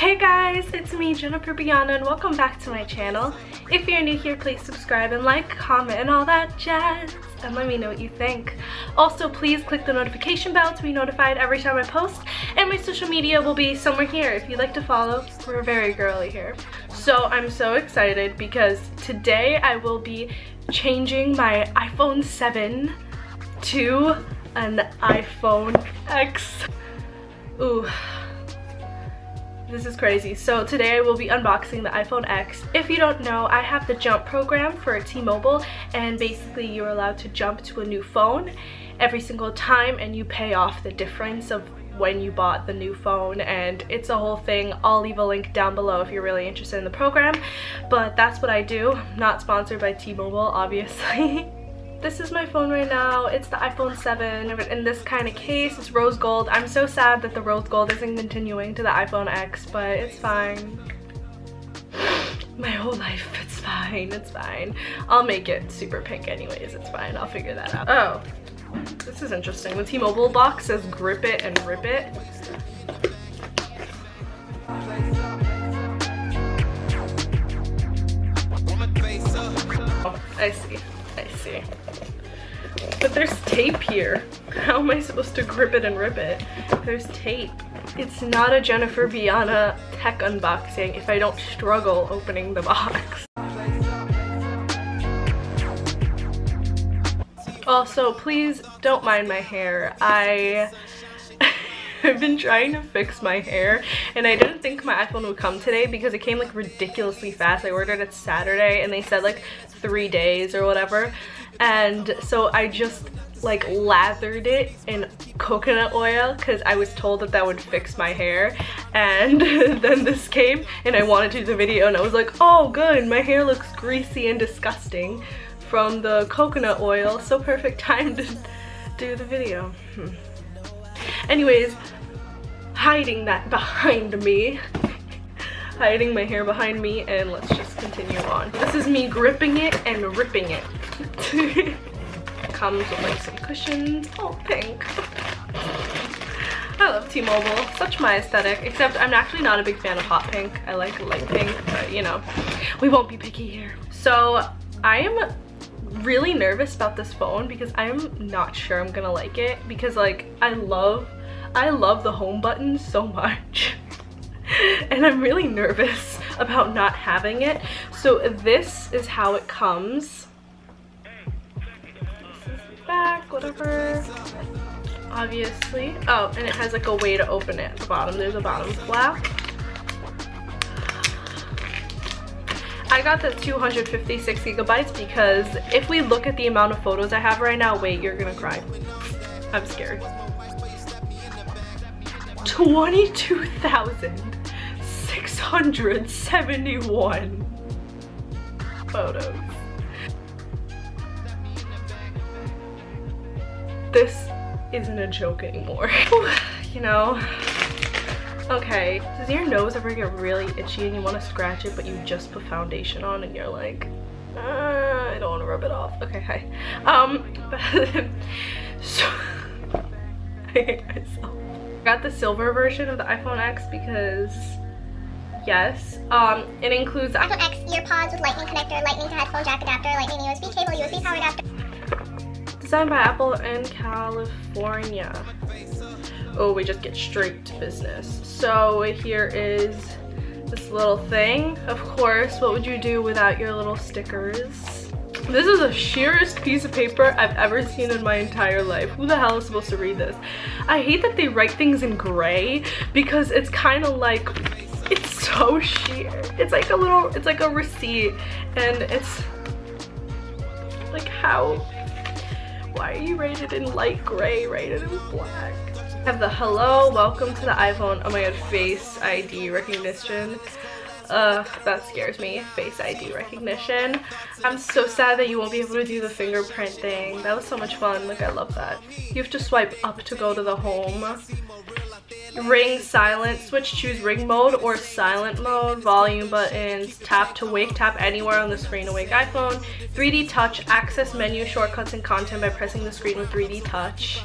Hey guys, it's me, Jennifer-Biana, and welcome back to my channel. If you're new here, please subscribe and like, comment, and all that jazz, and let me know what you think. Also, please click the notification bell to be notified every time I post, and my social media will be somewhere here if you'd like to follow. We're very girly here. So I'm so excited because today I will be changing my iPhone 7 to an iPhone X. Ooh. This is crazy. So today I will be unboxing the iPhone X. If you don't know, I have the Jump program for T-Mobile, and basically you're allowed to jump to a new phone every single time and you pay off the difference of when you bought the new phone, and it's a whole thing. I'll leave a link down below if you're really interested in the program, but that's what I do. I'm not sponsored by T-Mobile, obviously. This is my phone right now. It's the iPhone 7 in this kind of case. It's rose gold. I'm so sad that the rose gold isn't continuing to the iPhone X, but it's fine. My whole life, it's fine. It's fine. I'll make it super pink anyways. It's fine. I'll figure that out. Oh, this is interesting. The T-Mobile box says grip it and rip it. Oh, I see. I see. But there's tape here. How am I supposed to grip it and rip it? There's tape. It's not a Jennifer-Biana tech unboxing if I don't struggle opening the box. Also, please don't mind my hair. I've been trying to fix my hair, and I didn't think my iPhone would come today because it came like ridiculously fast. I ordered it Saturday and they said like 3 days or whatever, and so I just like lathered it in coconut oil because I was told that that would fix my hair, and then this came and I wanted to do the video and I was like, oh good, my hair looks greasy and disgusting from the coconut oil, so perfect time to do the video. Anyways, hiding that behind me, hiding my hair behind me, and let's just continue on. This is me gripping it and ripping it. Comes with like some cushions, all pink. I love T-Mobile, such my aesthetic, except I'm actually not a big fan of hot pink. I like light pink, but you know, we won't be picky here. So I am really nervous about this phone because I'm not sure I'm gonna like it, because like I love the home button so much and I'm really nervous about not having it. So this is how it comes. This is the back, whatever, obviously. Oh, and it has like a way to open it at the bottom. There's a bottom flap. I got the 256 gigabytes because if we look at the amount of photos I have right now, wait, you're gonna cry. I'm scared. 22,671 photos. This isn't a joke anymore. You know. Okay, does your nose ever get really itchy and you want to scratch it but you just put foundation on and you're like, I don't want to rub it off. Okay, hi. So, I hate myself. I got the silver version of the iPhone X because, yes, it includes iPhone X, AirPods with lightning connector, lightning to headphone jack adapter, lightning USB cable, USB power adapter. Designed by Apple in California. Oh, we just get straight to business. So here is this little thing. Of course, what would you do without your little stickers? This is the sheerest piece of paper I've ever seen in my entire life. Who the hell is supposed to read this? I hate that they write things in gray because it's kind of like, it's so sheer. It's like a little, it's like a receipt, and it's like, how, why are you rated in light gray, rated in black? I have the hello, welcome to the iPhone, oh my god, Face ID recognition. That scares me, Face ID recognition. I'm so sad that you won't be able to do the fingerprint thing. That was so much fun, like I love that. You have to swipe up to go to the home. Ring silent, switch, choose ring mode or silent mode, volume buttons, tap to wake, tap anywhere on the screen to wake iPhone. 3D touch, access menu, shortcuts, and content by pressing the screen with 3D touch.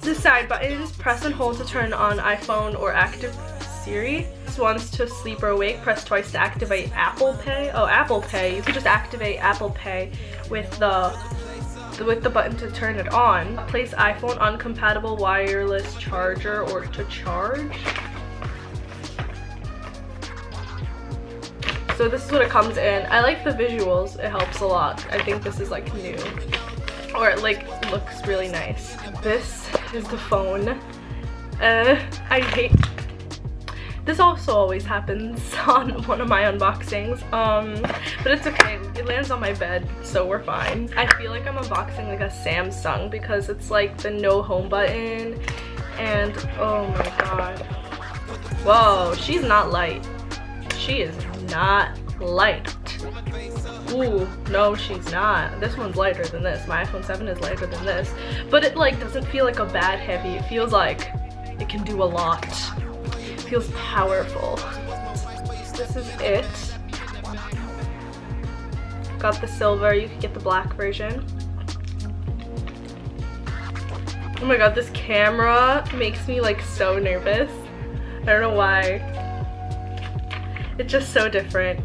The side buttons, press and hold to turn on iPhone or active Siri. Once to sleep or awake, press twice to activate Apple Pay. Oh, Apple Pay. You can just activate Apple Pay with the button to turn it on. Place iPhone on compatible wireless charger or to charge. So this is what it comes in. I like the visuals. It helps a lot. I think this is like new, or it like looks really nice. This is the phone. I hate this. Also always happens on one of my unboxings, but it's okay. It lands on my bed, so we're fine. I feel like I'm unboxing like a Samsung because it's like the no home button, and oh my god. Whoa, she's not light. She is not light. Ooh, no, she's not. This one's lighter than this. My iPhone 7 is lighter than this, but it like doesn't feel like a bad heavy. It feels like it can do a lot. It feels powerful. This is it. Got the silver. You can get the black version. Oh my god, this camera makes me like so nervous. I don't know why. It's just so different.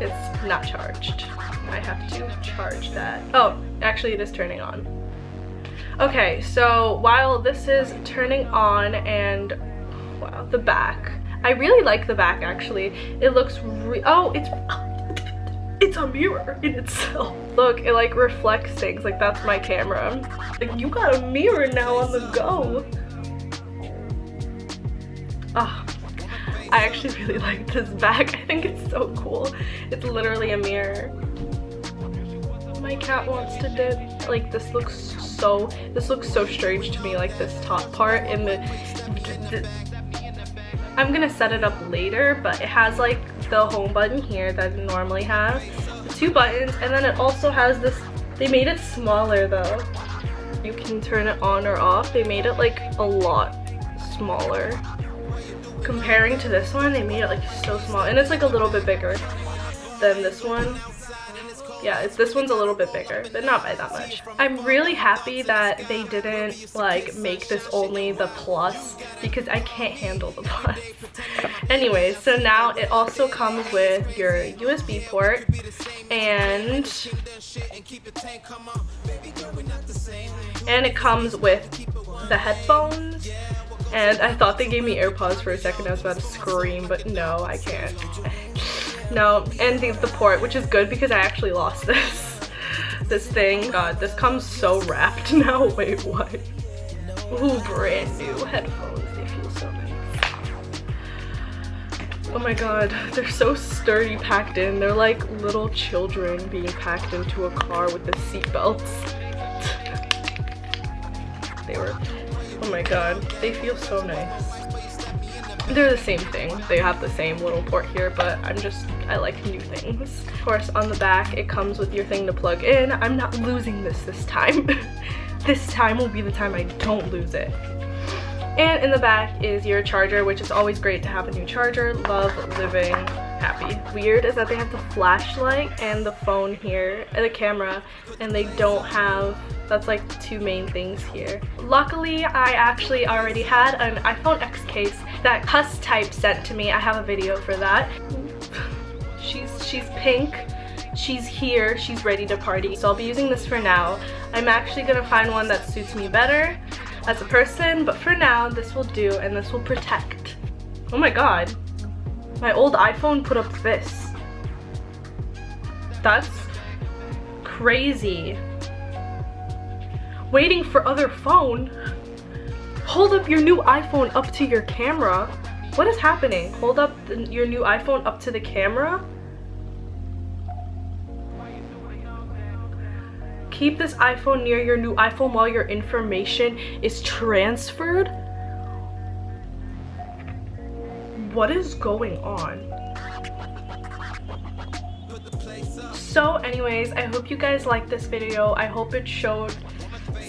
It's not charged. I have to charge that. Oh, actually it is turning on. Okay, so while this is turning on, and wow, the back. I really like the back actually. It looks it's a mirror in itself. Look, it like reflects things. Like that's my camera. Like you got a mirror now on the go. Ah. Oh. I actually really like this back. I think it's so cool. It's literally a mirror. My cat wants to dip. Like this looks so strange to me, like this top part and the I'm gonna set it up later, but it has like the home button here that it normally has, the two buttons, and then it also has this. They made it smaller though. You can turn it on or off. They made it like a lot smaller. Comparing to this one, they made it like so small, and it's like a little bit bigger than this one. Yeah, this one's a little bit bigger, but not by that much. I'm really happy that they didn't like make this only the Plus, because I can't handle the Plus. Anyways, so now it also comes with your USB port and it comes with the headphones. And I thought they gave me AirPods for a second. I was about to scream, but no, I can't. No, and the port, which is good because I actually lost this thing. God, this comes so wrapped now. Wait, what? Ooh, brand new headphones. They feel so nice. Oh my god, they're so sturdy, packed in. They're like little children being packed into a car with the seatbelts. They were. Oh my god, they feel so nice. They're the same thing. They have the same little port here, but I like new things. Of course, on the back, it comes with your thing to plug in. I'm not losing this time. This time will be the time I don't lose it. And in the back is your charger, which is always great to have a new charger. Love living happy. Weird is that they have the flashlight and the phone here, and the camera, and they don't have. That's like the two main things here. Luckily, I actually already had an iPhone X case that Cuss Type sent to me. I have a video for that. She's pink. She's here. She's ready to party. So I'll be using this for now. I'm actually gonna find one that suits me better as a person, but for now, this will do and this will protect. Oh my god. My old iPhone put up this. That's crazy. Waiting for other phone? Hold up your new iPhone up to your camera? What is happening? Hold up your new iPhone up to the camera? Keep this iPhone near your new iPhone while your information is transferred? What is going on? So anyways, I hope you guys liked this video. I hope it showed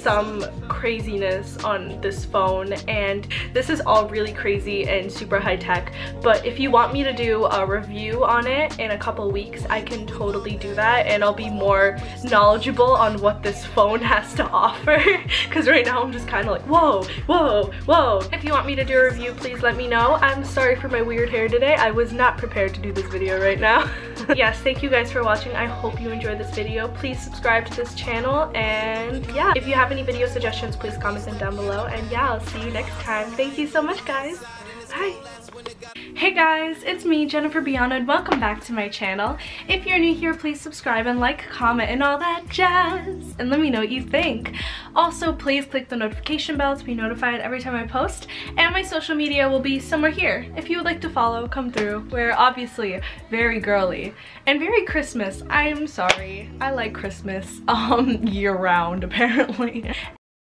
some craziness on this phone, and this is all really crazy and super high tech, but if you want me to do a review on it in a couple weeks, I can totally do that, and I'll be more knowledgeable on what this phone has to offer, because right now I'm just kind of like, whoa, whoa, whoa. If you want me to do a review, please let me know. I'm sorry for my weird hair today. I was not prepared to do this video right now. Yes, thank you guys for watching. I hope you enjoyed this video. Please subscribe to this channel, and yeah, if you have any video suggestions, please comment them down below, and yeah, I'll see you next time. Thank you so much, guys. Bye. Hey guys, it's me, Jennifer-Biana, and welcome back to my channel. If you're new here, please subscribe and like, comment, and all that jazz, and let me know what you think. Also, please click the notification bell to be notified every time I post, and my social media will be somewhere here. If you would like to follow, come through. We're obviously very girly and very Christmas. I'm sorry. I like Christmas year-round, apparently.